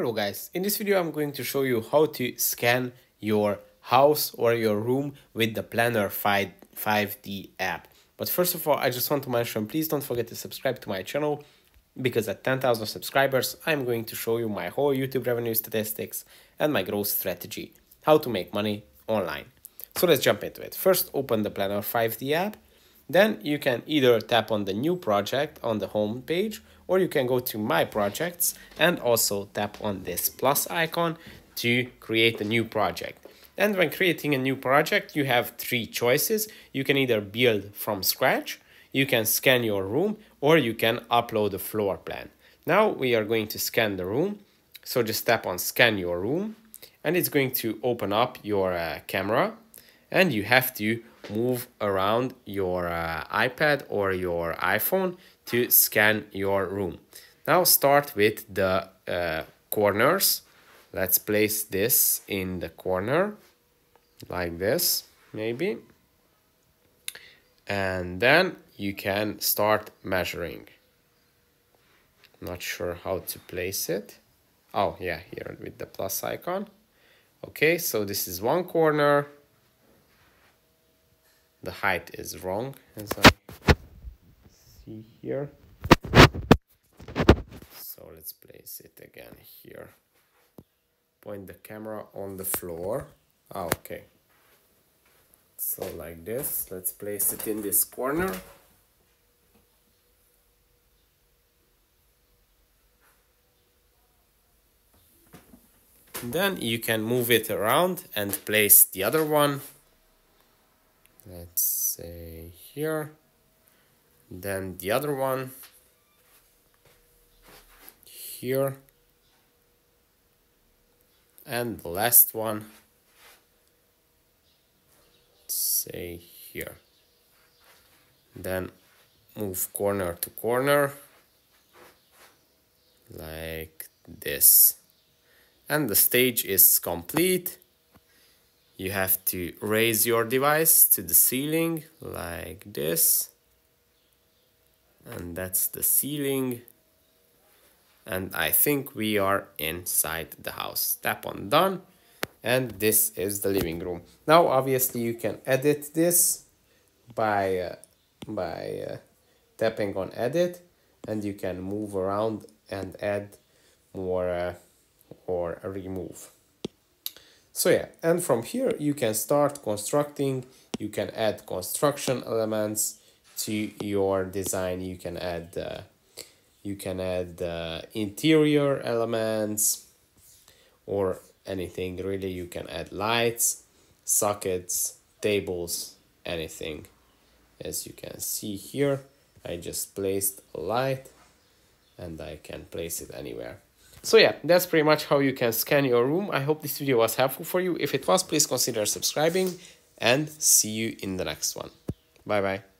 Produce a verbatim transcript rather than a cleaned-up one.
Hello guys, in this video I'm going to show you how to scan your house or your room with the Planner five D app. But first of all, I just want to mention, please don't forget to subscribe to my channel, because at ten thousand subscribers I'm going to show you my whole YouTube revenue statistics and my growth strategy, how to make money online. So let's jump into it. First, open the Planner five D app. Then you can either tap on the new project on the home page, or you can go to my projects and also tap on this plus icon to create a new project. And when creating a new project, you have three choices. You can either build from scratch, you can scan your room, or you can upload a floor plan. Now we are going to scan the room. So just tap on scan your room, and it's going to open up your uh, camera, and you have to move around your uh, iPad or your iPhone to scan your room. Now start with the uh, corners. Let's place this in the corner like this, maybe. And then you can start measuring. Not sure how to place it. Oh yeah, here with the plus icon. Okay, so this is one corner. The height is wrong, as I see here. So let's place it again here. Point the camera on the floor. Ah, okay. So like this, let's place it in this corner. Then you can move it around and place the other one. Let's say here, then the other one here, and the last one, say here. Then move corner to corner like this, and the stage is complete. You have to raise your device to the ceiling like this. And that's the ceiling. And I think we are inside the house. Tap on done. And this is the living room. Now, obviously, you can edit this by, uh, by uh, tapping on edit. And you can move around and add more uh, or remove. So yeah, and from here you can start constructing, you can add construction elements to your design, you can add, uh, you can add uh, interior elements or anything really, you can add lights, sockets, tables, anything. As you can see here, I just placed a light and I can place it anywhere. So yeah, that's pretty much how you can scan your room. I hope this video was helpful for you. If it was, please consider subscribing, and see you in the next one. Bye bye.